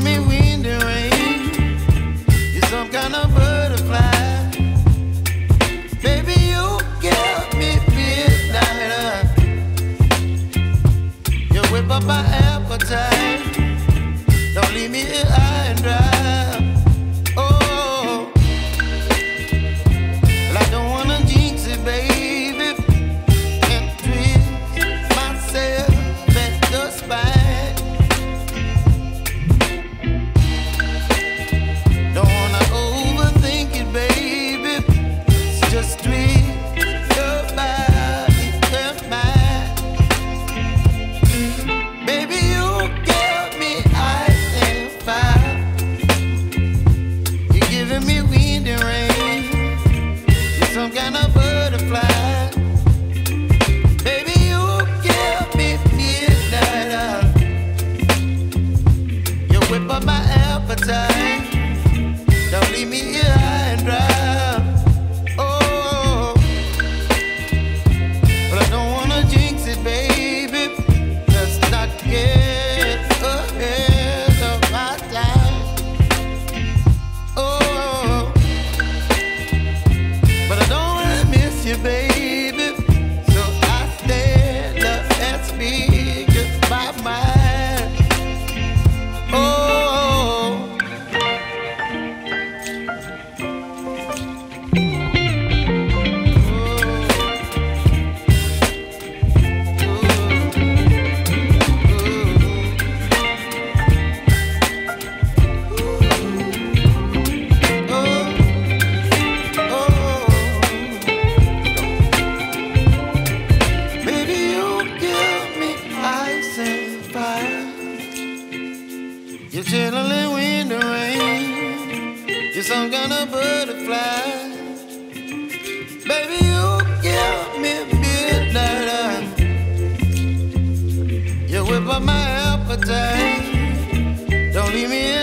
Give me wind and rain. You're some kind of butterfly. Baby, you give me midnight. You whip up my appetite. Don't leave me here high and dry. Don't leave me here high and dry. Oh, but I don't wanna jinx it, baby. Let's not get ahead of my time. Oh, but I don't wanna miss you, baby. So I stand up and speak just my mind. You're chilling when the rain. You're some kind of butterfly. Baby, you give me midnight. You whip up my appetite. Don't leave me